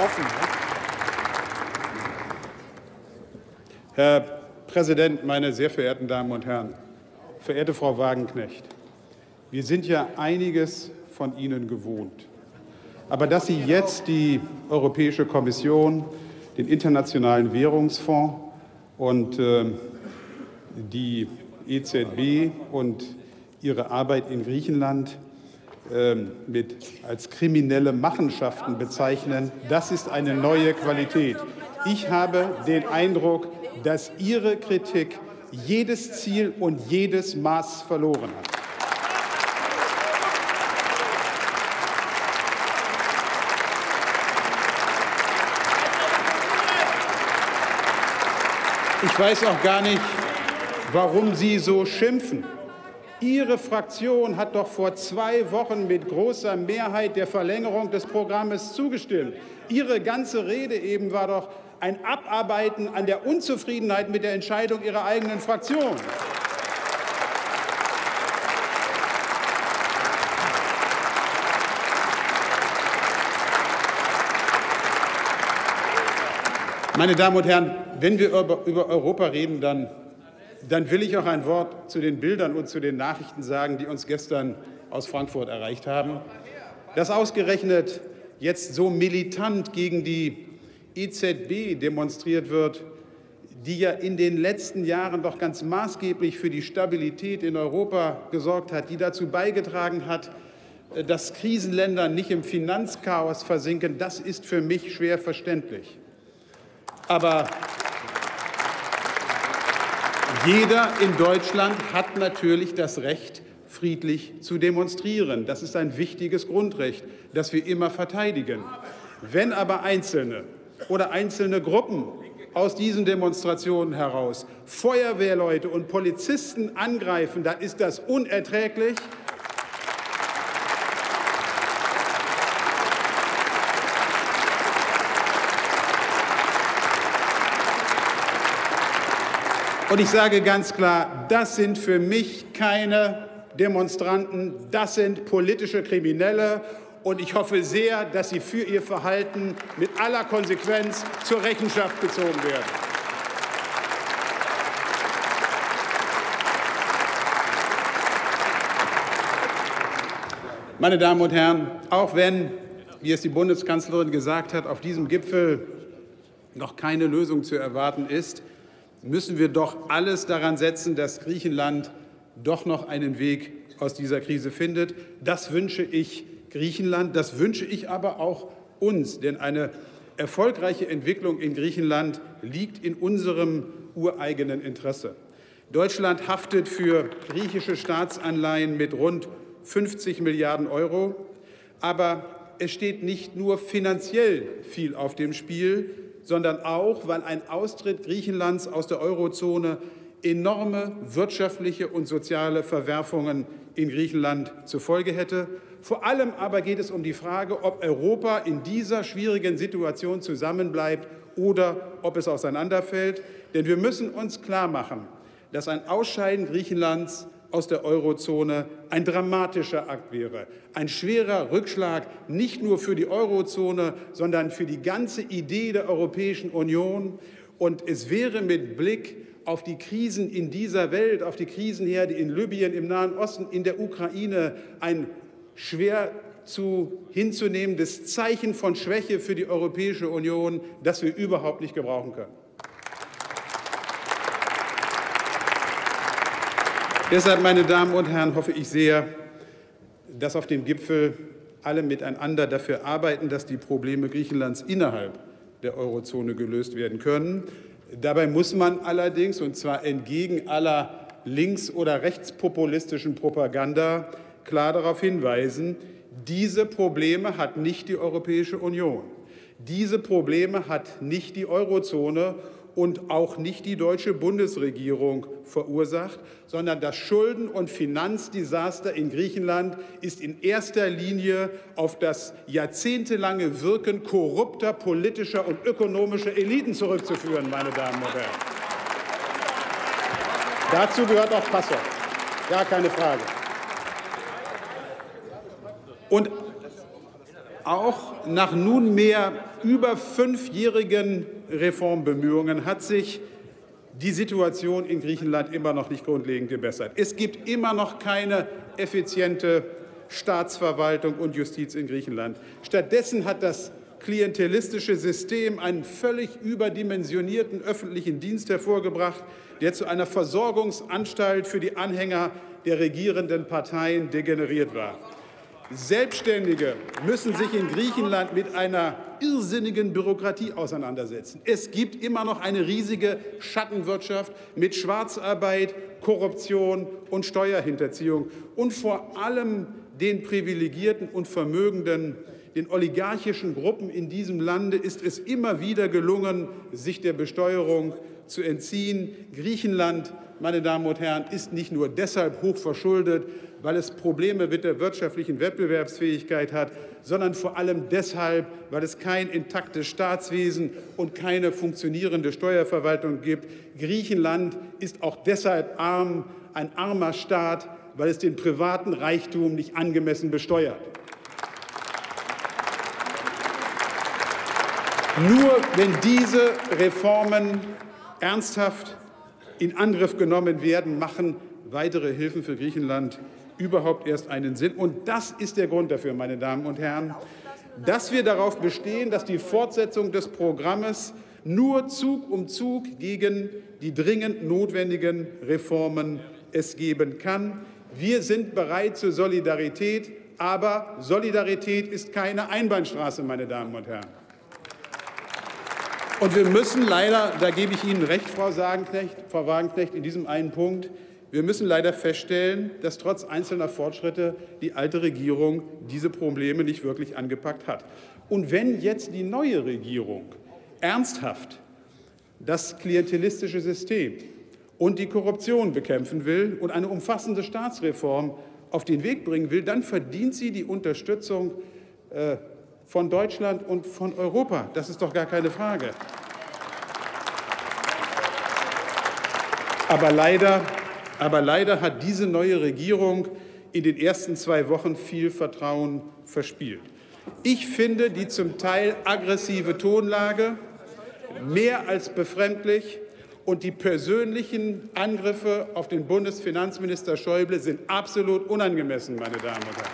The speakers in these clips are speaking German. offen. Herr Präsident, meine sehr verehrten Damen und Herren, verehrte Frau Wagenknecht, wir sind ja einiges von Ihnen gewohnt. Aber dass Sie jetzt die Europäische Kommission, den Internationalen Währungsfonds und die EZB und ihre Arbeit in Griechenland als kriminelle Machenschaften bezeichnen, das ist eine neue Qualität. Ich habe den Eindruck, dass Ihre Kritik jedes Ziel und jedes Maß verloren hat. Ich weiß auch gar nicht, warum Sie so schimpfen. Ihre Fraktion hat doch vor 2 Wochen mit großer Mehrheit der Verlängerung des Programmes zugestimmt. Ihre ganze Rede eben war doch ein Abarbeiten an der Unzufriedenheit mit der Entscheidung Ihrer eigenen Fraktion. Meine Damen und Herren, wenn wir über Europa reden, dann will ich auch ein Wort zu den Bildern und zu den Nachrichten sagen, die uns gestern aus Frankfurt erreicht haben. Dass ausgerechnet jetzt so militant gegen die EZB demonstriert wird, die ja in den letzten Jahren doch ganz maßgeblich für die Stabilität in Europa gesorgt hat, die dazu beigetragen hat, dass Krisenländer nicht im Finanzchaos versinken, das ist für mich schwer verständlich. Aber jeder in Deutschland hat natürlich das Recht, friedlich zu demonstrieren. Das ist ein wichtiges Grundrecht, das wir immer verteidigen. Wenn aber Einzelne oder einzelne Gruppen aus diesen Demonstrationen heraus Feuerwehrleute und Polizisten angreifen, dann ist das unerträglich. Und ich sage ganz klar, das sind für mich keine Demonstranten, das sind politische Kriminelle. Und ich hoffe sehr, dass Sie für Ihr Verhalten mit aller Konsequenz zur Rechenschaft gezogen werden. Meine Damen und Herren, auch wenn, wie es die Bundeskanzlerin gesagt hat, auf diesem Gipfel noch keine Lösung zu erwarten ist, müssen wir doch alles daran setzen, dass Griechenland doch noch einen Weg aus dieser Krise findet. Das wünsche ich Griechenland, das wünsche ich aber auch uns, denn eine erfolgreiche Entwicklung in Griechenland liegt in unserem ureigenen Interesse. Deutschland haftet für griechische Staatsanleihen mit rund 50 Milliarden Euro, aber es steht nicht nur finanziell viel auf dem Spiel, sondern auch, weil ein Austritt Griechenlands aus der Eurozone enorme wirtschaftliche und soziale Verwerfungen in Griechenland zur Folge hätte. Vor allem aber geht es um die Frage, ob Europa in dieser schwierigen Situation zusammenbleibt oder ob es auseinanderfällt. Denn wir müssen uns klarmachen, dass ein Ausscheiden Griechenlands aus der Eurozone ein dramatischer Akt wäre, ein schwerer Rückschlag nicht nur für die Eurozone, sondern für die ganze Idee der Europäischen Union. Und es wäre mit Blick auf die Krisen in dieser Welt, auf die Krisenherde in Libyen, im Nahen Osten, in der Ukraine ein schwer hinzunehmendes Zeichen von Schwäche für die Europäische Union, das wir überhaupt nicht gebrauchen können. Deshalb, meine Damen und Herren, hoffe ich sehr, dass auf dem Gipfel alle miteinander dafür arbeiten, dass die Probleme Griechenlands innerhalb der Eurozone gelöst werden können. Dabei muss man allerdings, und zwar entgegen aller links- oder rechtspopulistischen Propaganda, klar darauf hinweisen, diese Probleme hat nicht die Europäische Union. Diese Probleme hat nicht die Eurozone und auch nicht die deutsche Bundesregierung verursacht, sondern das Schulden- und Finanzdesaster in Griechenland ist in erster Linie auf das jahrzehntelange Wirken korrupter politischer und ökonomischer Eliten zurückzuführen, meine Damen und Herren. Dazu gehört auch Passau, gar keine Frage. Und Auch nach nunmehr über 5-jährigen Reformbemühungen hat sich die Situation in Griechenland immer noch nicht grundlegend gebessert. Es gibt immer noch keine effiziente Staatsverwaltung und Justiz in Griechenland. Stattdessen hat das klientelistische System einen völlig überdimensionierten öffentlichen Dienst hervorgebracht, der zu einer Versorgungsanstalt für die Anhänger der regierenden Parteien degeneriert war. Selbstständige müssen sich in Griechenland mit einer irrsinnigen Bürokratie auseinandersetzen. Es gibt immer noch eine riesige Schattenwirtschaft mit Schwarzarbeit, Korruption und Steuerhinterziehung und vor allem den Privilegierten und Vermögenden, den oligarchischen Gruppen in diesem Lande ist es immer wieder gelungen, sich der Besteuerung zu entziehen. Griechenland, meine Damen und Herren, ist nicht nur deshalb hochverschuldet, weil es Probleme mit der wirtschaftlichen Wettbewerbsfähigkeit hat, sondern vor allem deshalb, weil es kein intaktes Staatswesen und keine funktionierende Steuerverwaltung gibt. Griechenland ist auch deshalb arm, ein armer Staat, weil es den privaten Reichtum nicht angemessen besteuert. Nur wenn diese Reformen ernsthaft in Angriff genommen werden, machen weitere Hilfen für Griechenland überhaupt erst einen Sinn. Und das ist der Grund dafür, meine Damen und Herren, dass wir darauf bestehen, dass die Fortsetzung des Programmes nur Zug um Zug gegen die dringend notwendigen Reformen es geben kann. Wir sind bereit zur Solidarität, aber Solidarität ist keine Einbahnstraße, meine Damen und Herren. Und wir müssen leider, da gebe ich Ihnen recht, Frau Wagenknecht, in diesem einen Punkt, wir müssen leider feststellen, dass trotz einzelner Fortschritte die alte Regierung diese Probleme nicht wirklich angepackt hat. Und wenn jetzt die neue Regierung ernsthaft das klientelistische System und die Korruption bekämpfen will und eine umfassende Staatsreform auf den Weg bringen will, dann verdient sie die Unterstützung von Deutschland und von Europa. Das ist doch gar keine Frage. Aber leider hat diese neue Regierung in den ersten 2 Wochen viel Vertrauen verspielt. Ich finde die zum Teil aggressive Tonlage mehr als befremdlich und die persönlichen Angriffe auf den Bundesfinanzminister Schäuble sind absolut unangemessen, meine Damen und Herren.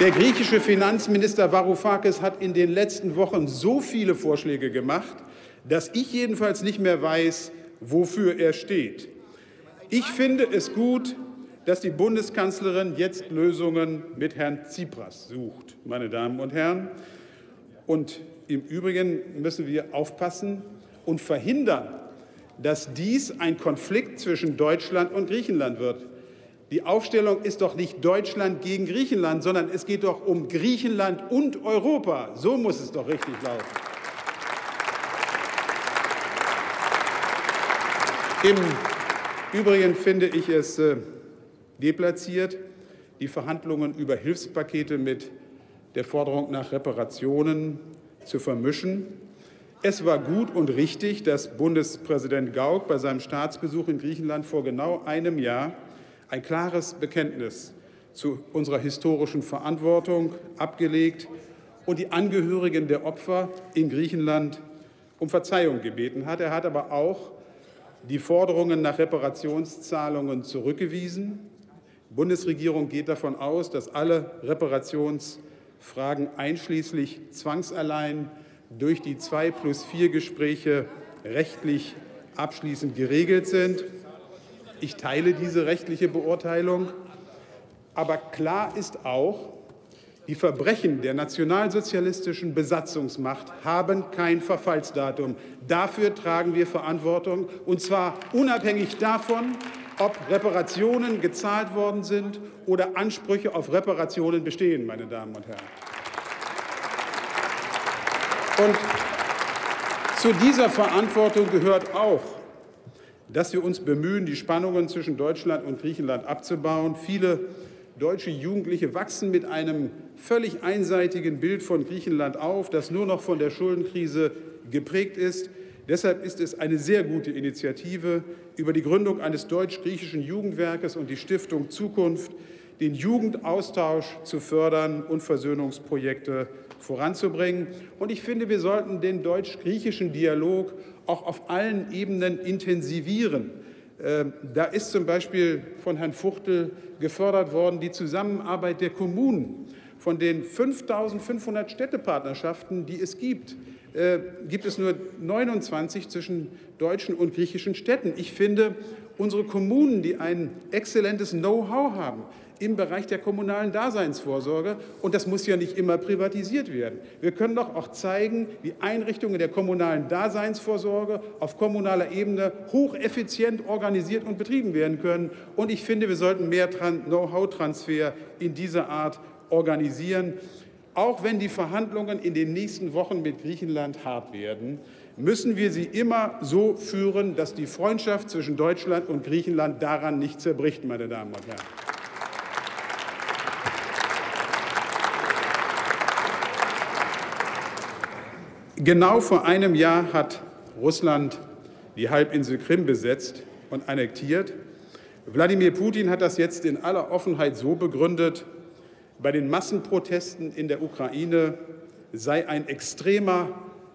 Der griechische Finanzminister Varoufakis hat in den letzten Wochen so viele Vorschläge gemacht, dass ich jedenfalls nicht mehr weiß, wofür er steht. Ich finde es gut, dass die Bundeskanzlerin jetzt Lösungen mit Herrn Tsipras sucht, meine Damen und Herren. Und im Übrigen müssen wir aufpassen und verhindern, dass dies ein Konflikt zwischen Deutschland und Griechenland wird. Die Aufstellung ist doch nicht Deutschland gegen Griechenland, sondern es geht doch um Griechenland und Europa. So muss es doch richtig laufen. Im Übrigen finde ich es deplatziert, die Verhandlungen über Hilfspakete mit der Forderung nach Reparationen zu vermischen. Es war gut und richtig, dass Bundespräsident Gauck bei seinem Staatsbesuch in Griechenland vor genau einem Jahr ein klares Bekenntnis zu unserer historischen Verantwortung abgelegt und die Angehörigen der Opfer in Griechenland um Verzeihung gebeten hat. Er hat aber auch die Forderungen nach Reparationszahlungen zurückgewiesen. Die Bundesregierung geht davon aus, dass alle Reparationsfragen einschließlich Zwangsalleihen durch die 2+4-Gespräche rechtlich abschließend geregelt sind. Ich teile diese rechtliche Beurteilung, aber klar ist auch, die Verbrechen der nationalsozialistischen Besatzungsmacht haben kein Verfallsdatum. Dafür tragen wir Verantwortung, und zwar unabhängig davon, ob Reparationen gezahlt worden sind oder Ansprüche auf Reparationen bestehen, meine Damen und Herren. Und zu dieser Verantwortung gehört auch, dass wir uns bemühen, die Spannungen zwischen Deutschland und Griechenland abzubauen. Viele deutsche Jugendliche wachsen mit einem völlig einseitigen Bild von Griechenland auf, das nur noch von der Schuldenkrise geprägt ist. Deshalb ist es eine sehr gute Initiative, über die Gründung eines deutsch-griechischen Jugendwerkes und die Stiftung Zukunft den Jugendaustausch zu fördern und Versöhnungsprojekte voranzubringen. Und ich finde, wir sollten den deutsch-griechischen Dialog auch auf allen Ebenen intensivieren. Da ist zum Beispiel von Herrn Fuchtel gefördert worden die Zusammenarbeit der Kommunen. Von den 5.500 Städtepartnerschaften, die es gibt, gibt es nur 29 zwischen deutschen und griechischen Städten. Ich finde, unsere Kommunen, die ein exzellentes Know-how haben im Bereich der kommunalen Daseinsvorsorge, und das muss ja nicht immer privatisiert werden. Wir können doch auch zeigen, wie Einrichtungen der kommunalen Daseinsvorsorge auf kommunaler Ebene hocheffizient organisiert und betrieben werden können. Und ich finde, wir sollten mehr Know-how-Transfer in dieser Art organisieren. Auch wenn die Verhandlungen in den nächsten Wochen mit Griechenland hart werden, müssen wir sie immer so führen, dass die Freundschaft zwischen Deutschland und Griechenland daran nicht zerbricht, meine Damen und Herren. Genau vor einem Jahr hat Russland die Halbinsel Krim besetzt und annektiert. Wladimir Putin hat das jetzt in aller Offenheit so begründet: Bei den Massenprotesten in der Ukraine sei ein extremer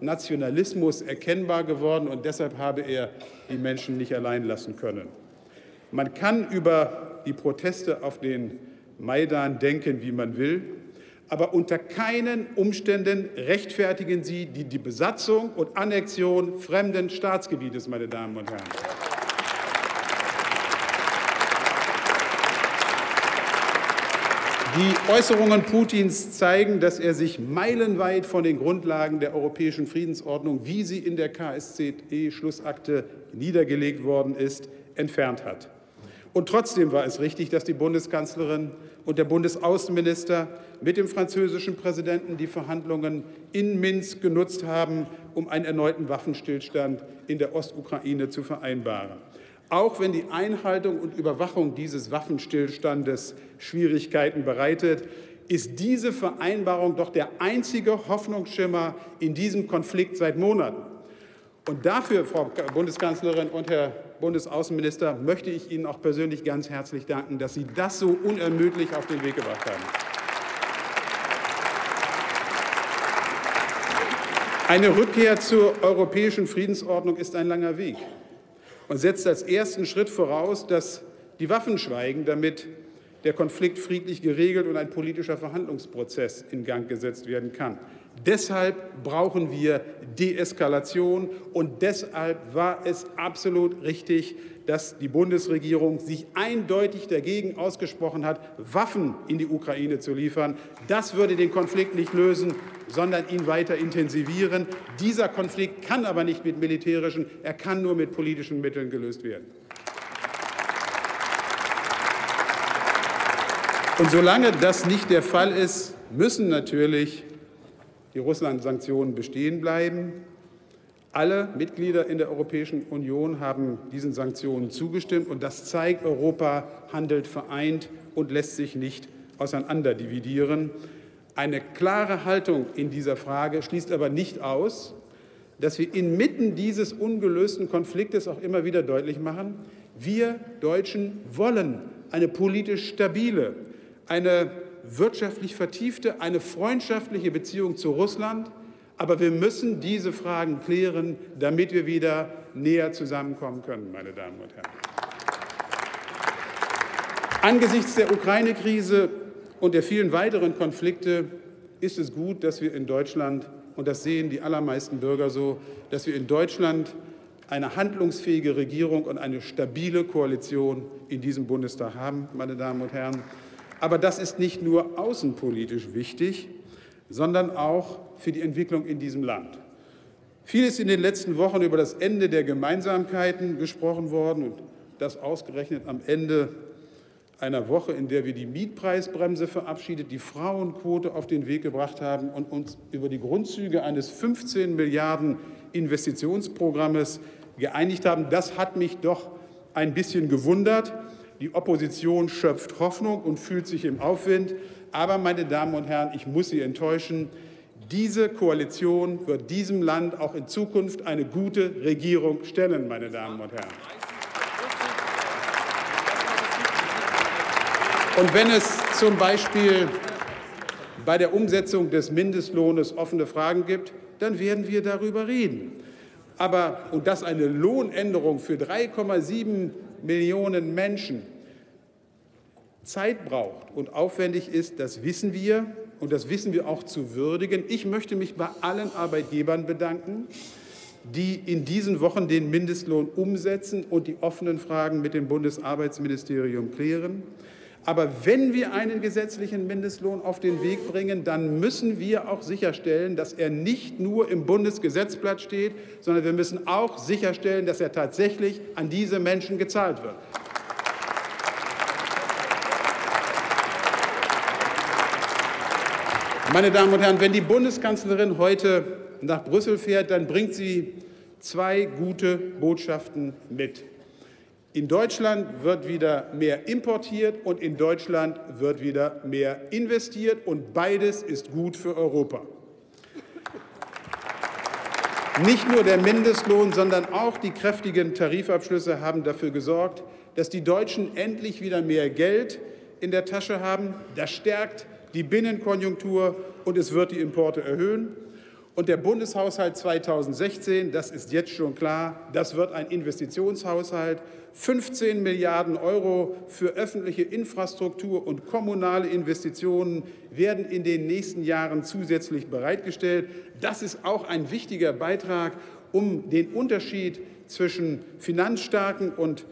Nationalismus erkennbar geworden, und deshalb habe er die Menschen nicht allein lassen können. Man kann über die Proteste auf den Maidan denken, wie man will, aber unter keinen Umständen rechtfertigen sie die Besatzung und Annexion fremden Staatsgebietes, meine Damen und Herren. Die Äußerungen Putins zeigen, dass er sich meilenweit von den Grundlagen der europäischen Friedensordnung, wie sie in der KSZE-Schlussakte niedergelegt worden ist, entfernt hat. Und trotzdem war es richtig, dass die Bundeskanzlerin und der Bundesaußenminister mit dem französischen Präsidenten die Verhandlungen in Minsk genutzt haben, um einen erneuten Waffenstillstand in der Ostukraine zu vereinbaren. Auch wenn die Einhaltung und Überwachung dieses Waffenstillstandes Schwierigkeiten bereitet, ist diese Vereinbarung doch der einzige Hoffnungsschimmer in diesem Konflikt seit Monaten. Und dafür, Frau Bundeskanzlerin und Herr Bundesaußenminister, möchte ich Ihnen auch persönlich ganz herzlich danken, dass Sie das so unermüdlich auf den Weg gebracht haben. Eine Rückkehr zur europäischen Friedensordnung ist ein langer Weg und setzt als ersten Schritt voraus, dass die Waffen schweigen, damit der Konflikt friedlich geregelt und ein politischer Verhandlungsprozess in Gang gesetzt werden kann. Deshalb brauchen wir Deeskalation, und deshalb war es absolut richtig, dass die Bundesregierung sich eindeutig dagegen ausgesprochen hat, Waffen in die Ukraine zu liefern. Das würde den Konflikt nicht lösen, sondern ihn weiter intensivieren. Dieser Konflikt kann aber nicht mit militärischen, er kann nur mit politischen Mitteln gelöst werden. Und solange das nicht der Fall ist, müssen natürlich die Russland-Sanktionen bestehen bleiben. Alle Mitglieder in der Europäischen Union haben diesen Sanktionen zugestimmt, und das zeigt, Europa handelt vereint und lässt sich nicht auseinanderdividieren. Eine klare Haltung in dieser Frage schließt aber nicht aus, dass wir inmitten dieses ungelösten Konfliktes auch immer wieder deutlich machen: Wir Deutschen wollen eine politisch stabile, eine wirtschaftlich vertiefte, eine freundschaftliche Beziehung zu Russland. Aber wir müssen diese Fragen klären, damit wir wieder näher zusammenkommen können, meine Damen und Herren. Angesichts der Ukraine-Krise und der vielen weiteren Konflikte ist es gut, dass wir in Deutschland, und das sehen die allermeisten Bürger so, dass wir in Deutschland eine handlungsfähige Regierung und eine stabile Koalition in diesem Bundestag haben, meine Damen und Herren. Aber das ist nicht nur außenpolitisch wichtig, sondern auch für die Entwicklung in diesem Land. Viel ist in den letzten Wochen über das Ende der Gemeinsamkeiten gesprochen worden, und das ausgerechnet am Ende einer Woche, in der wir die Mietpreisbremse verabschiedet, die Frauenquote auf den Weg gebracht haben und uns über die Grundzüge eines 15 Milliarden Investitionsprogrammes geeinigt haben. Das hat mich doch ein bisschen gewundert. Die Opposition schöpft Hoffnung und fühlt sich im Aufwind. Aber, meine Damen und Herren, ich muss Sie enttäuschen. Diese Koalition wird diesem Land auch in Zukunft eine gute Regierung stellen, meine Damen und Herren. Und wenn es zum Beispiel bei der Umsetzung des Mindestlohnes offene Fragen gibt, dann werden wir darüber reden. Aber, und dass eine Lohnänderung für 3,7 Millionen Menschen Zeit braucht und aufwendig ist, das wissen wir. Und das wissen wir auch zu würdigen. Ich möchte mich bei allen Arbeitgebern bedanken, die in diesen Wochen den Mindestlohn umsetzen und die offenen Fragen mit dem Bundesarbeitsministerium klären. Aber wenn wir einen gesetzlichen Mindestlohn auf den Weg bringen, dann müssen wir auch sicherstellen, dass er nicht nur im Bundesgesetzblatt steht, sondern wir müssen auch sicherstellen, dass er tatsächlich an diese Menschen gezahlt wird. Meine Damen und Herren, wenn die Bundeskanzlerin heute nach Brüssel fährt, dann bringt sie zwei gute Botschaften mit. In Deutschland wird wieder mehr importiert und in Deutschland wird wieder mehr investiert. Und beides ist gut für Europa. Nicht nur der Mindestlohn, sondern auch die kräftigen Tarifabschlüsse haben dafür gesorgt, dass die Deutschen endlich wieder mehr Geld in der Tasche haben. Das stärkt die Binnenkonjunktur und es wird die Importe erhöhen. Und der Bundeshaushalt 2016, das ist jetzt schon klar, das wird ein Investitionshaushalt. 15 Milliarden Euro für öffentliche Infrastruktur und kommunale Investitionen werden in den nächsten Jahren zusätzlich bereitgestellt. Das ist auch ein wichtiger Beitrag, um den Unterschied zwischen finanzstarken und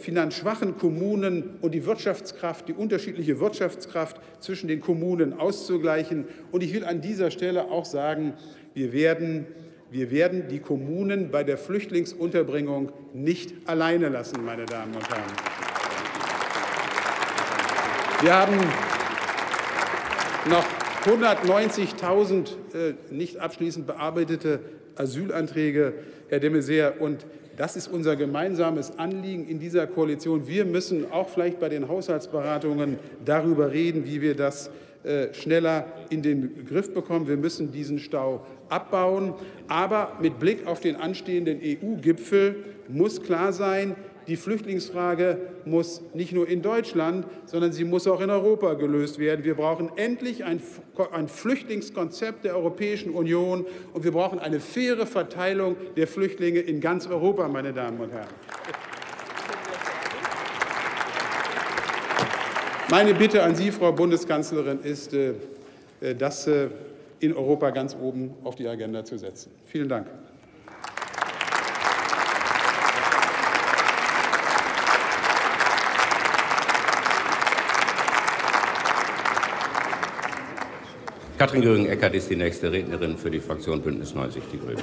finanzschwachen Kommunen und die Wirtschaftskraft, die unterschiedliche Wirtschaftskraft zwischen den Kommunen auszugleichen. Und ich will an dieser Stelle auch sagen, wir werden die Kommunen bei der Flüchtlingsunterbringung nicht alleine lassen, meine Damen und Herren. Wir haben noch 190.000 nicht abschließend bearbeitete Asylanträge, Herr de Maizière, und das ist unser gemeinsames Anliegen in dieser Koalition. Wir müssen auch vielleicht bei den Haushaltsberatungen darüber reden, wie wir das schneller in den Griff bekommen. Wir müssen diesen Stau abbauen. Aber mit Blick auf den anstehenden EU-Gipfel muss klar sein, die Flüchtlingsfrage muss nicht nur in Deutschland, sondern sie muss auch in Europa gelöst werden. Wir brauchen endlich ein Flüchtlingskonzept der Europäischen Union und wir brauchen eine faire Verteilung der Flüchtlinge in ganz Europa, meine Damen und Herren. Meine Bitte an Sie, Frau Bundeskanzlerin, ist, das in Europa ganz oben auf die Agenda zu setzen. Vielen Dank. Katrin Göring-Eckardt ist die nächste Rednerin für die Fraktion Bündnis 90 Die Grünen.